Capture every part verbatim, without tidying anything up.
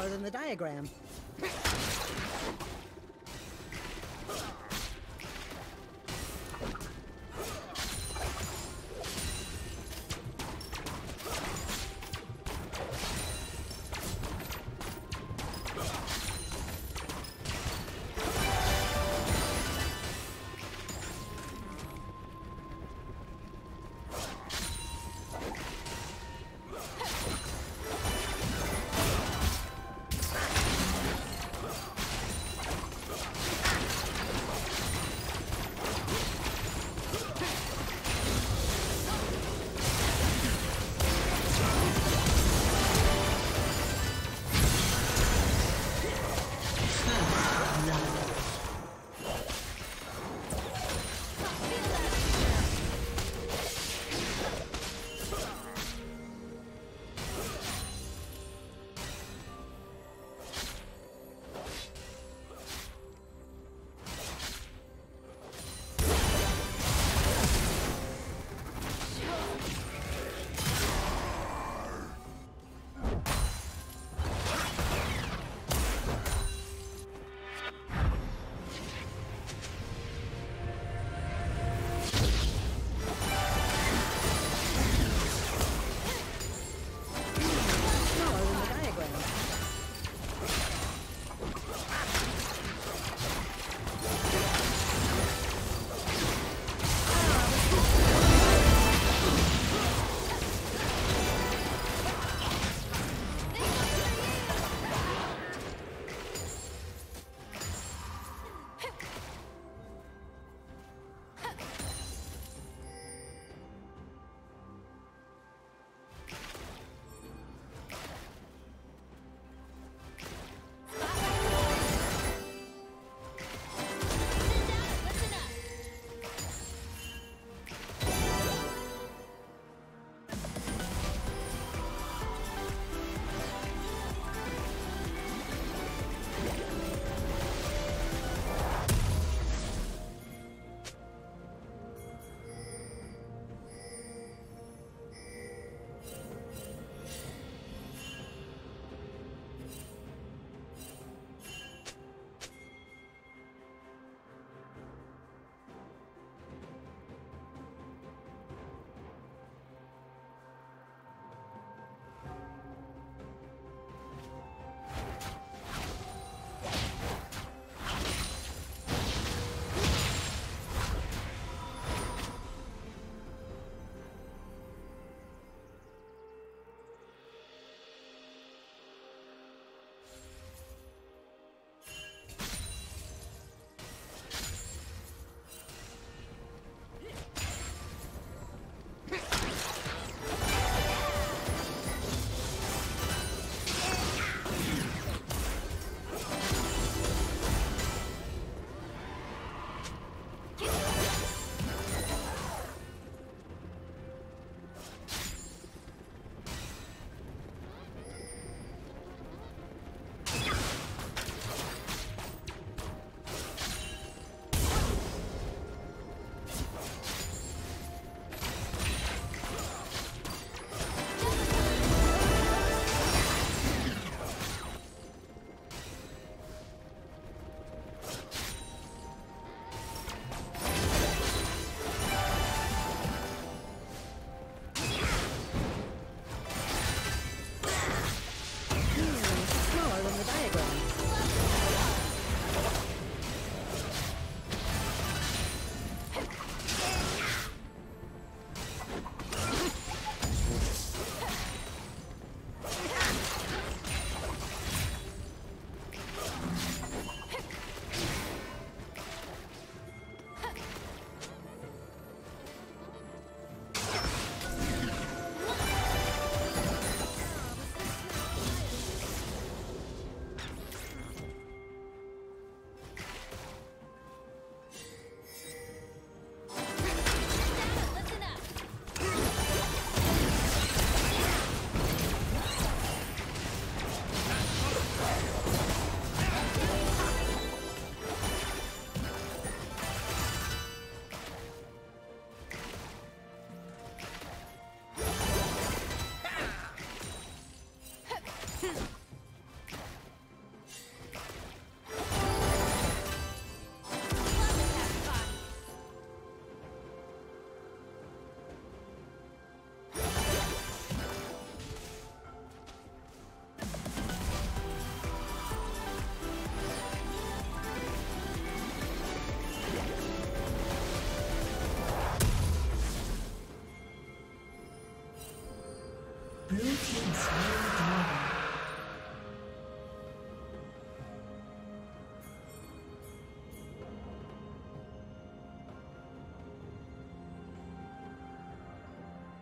smaller than the diagram.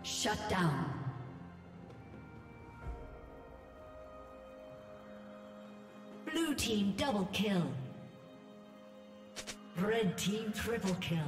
Shut down. Blue team double kill. Red team triple kill.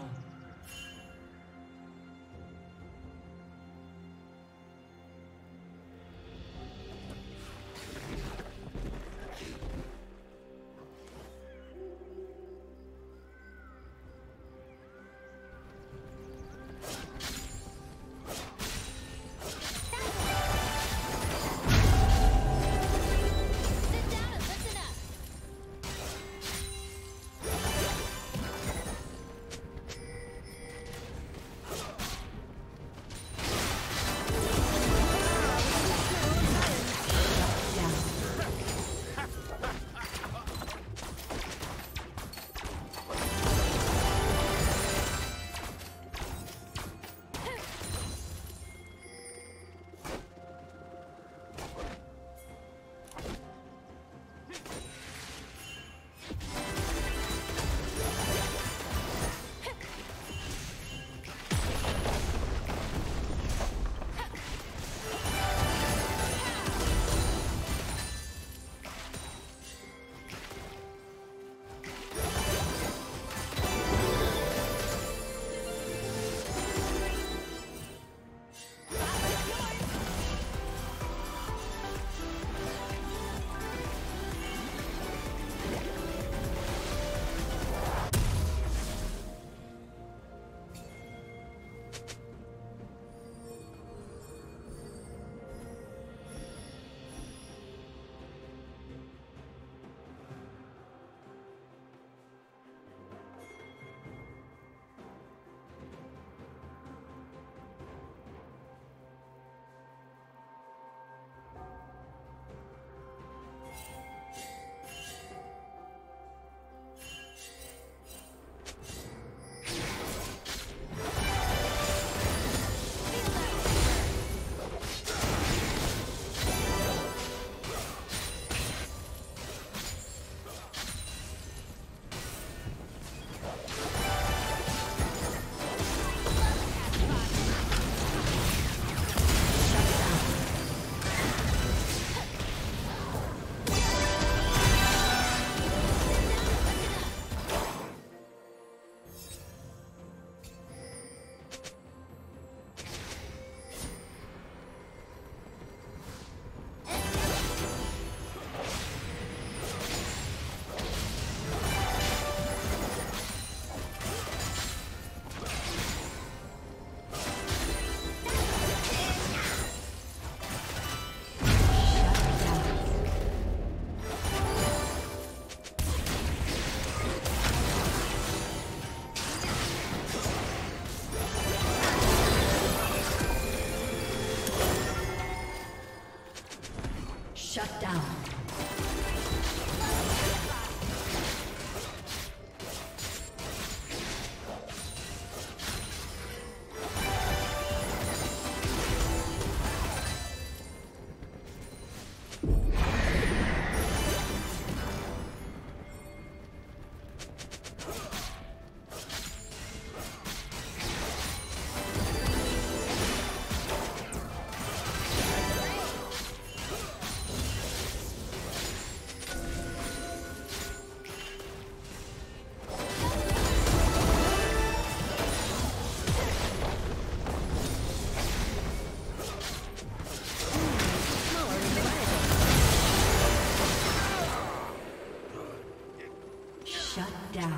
Shut down.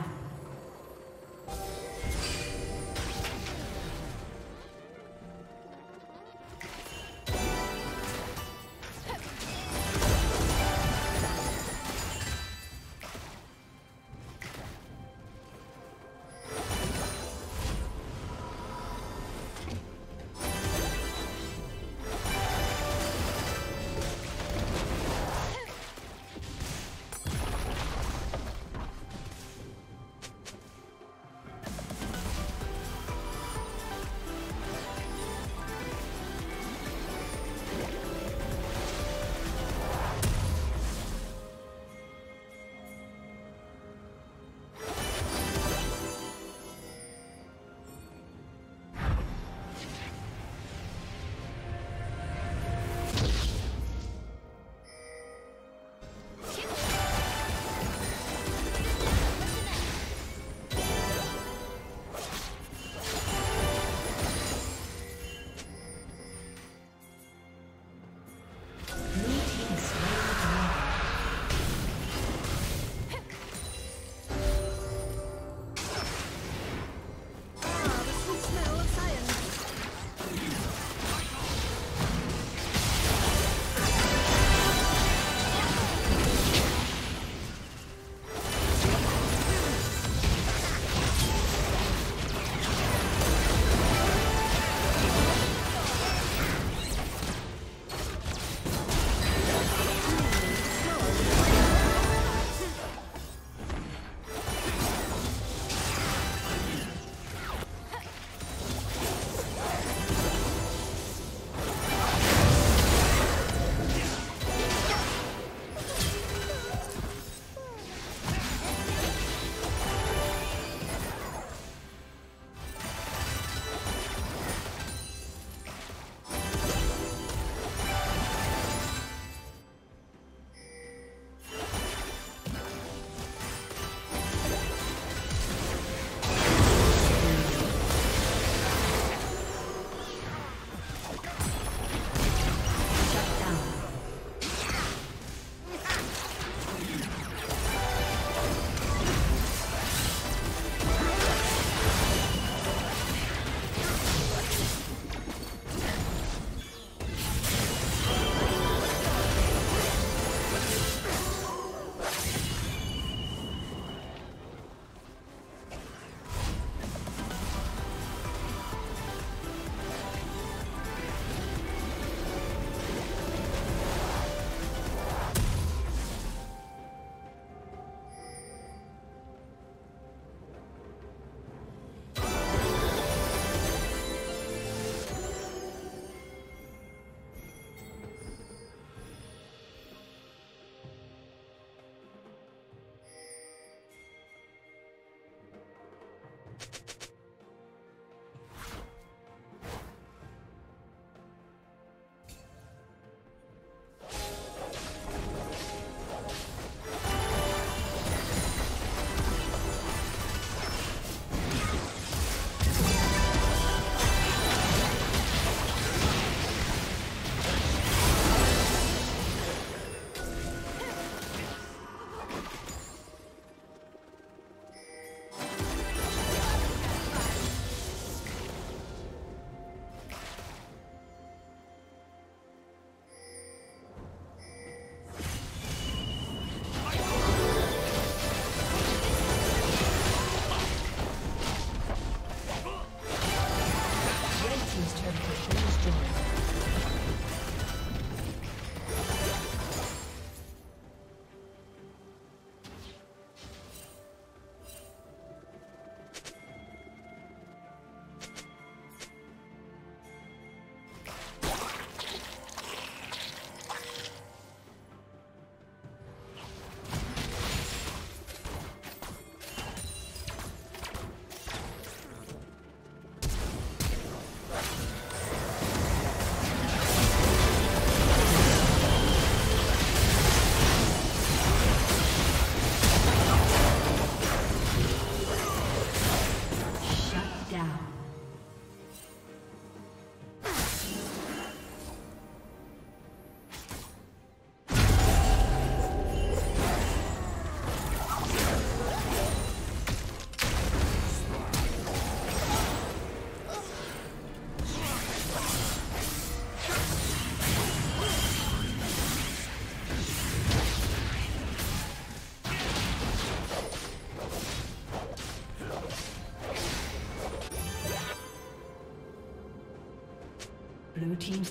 Blue team's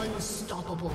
Unstoppable.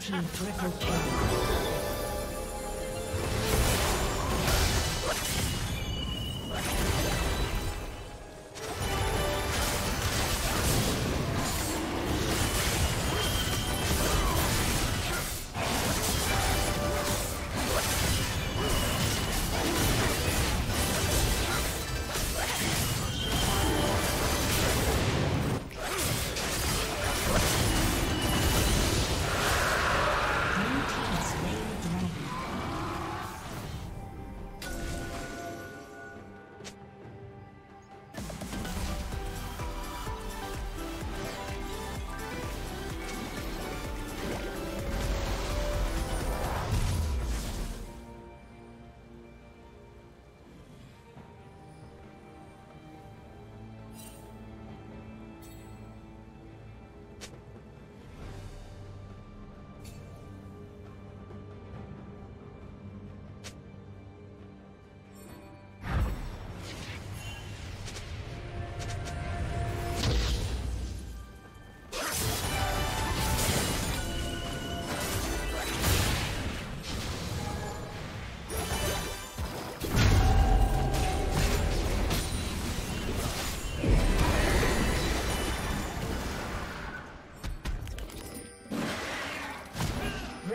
Team triple kill.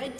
Red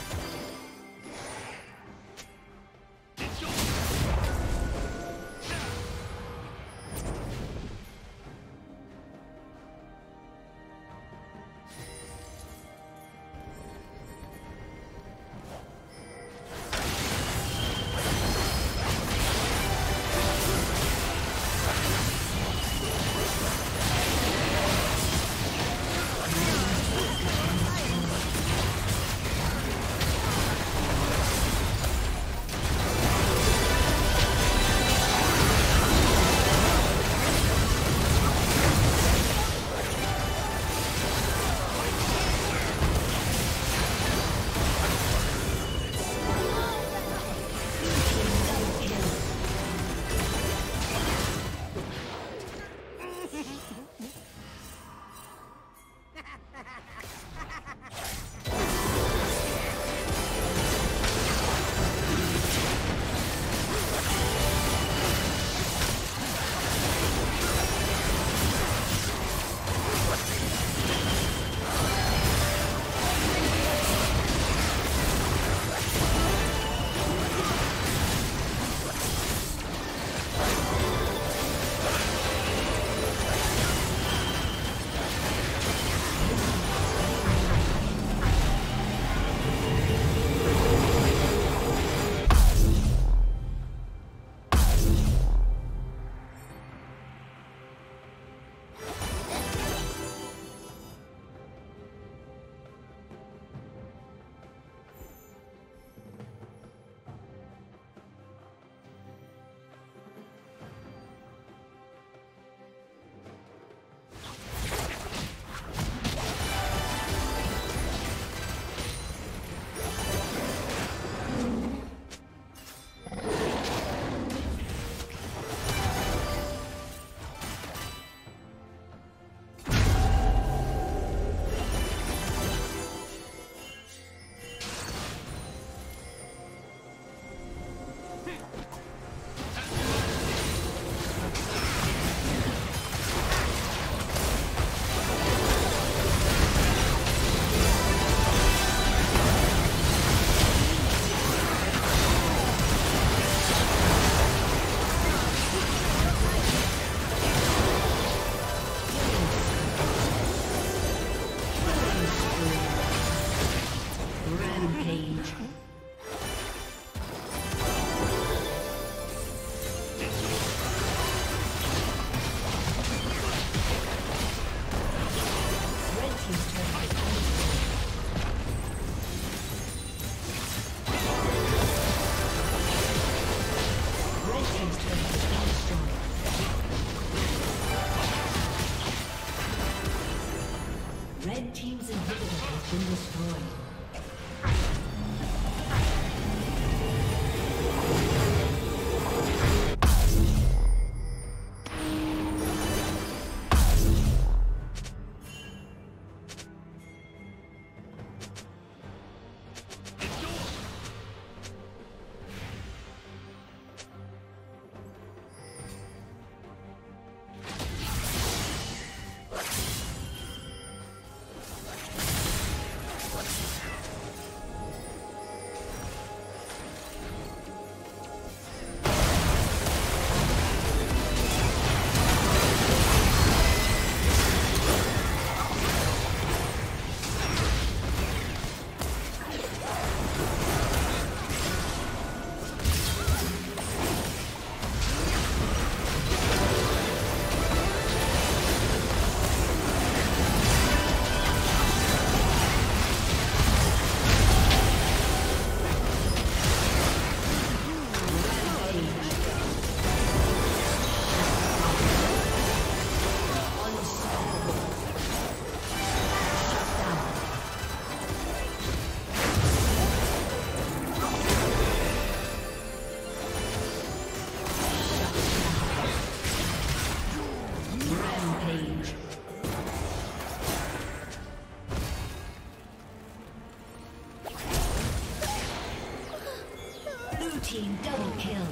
team double kill.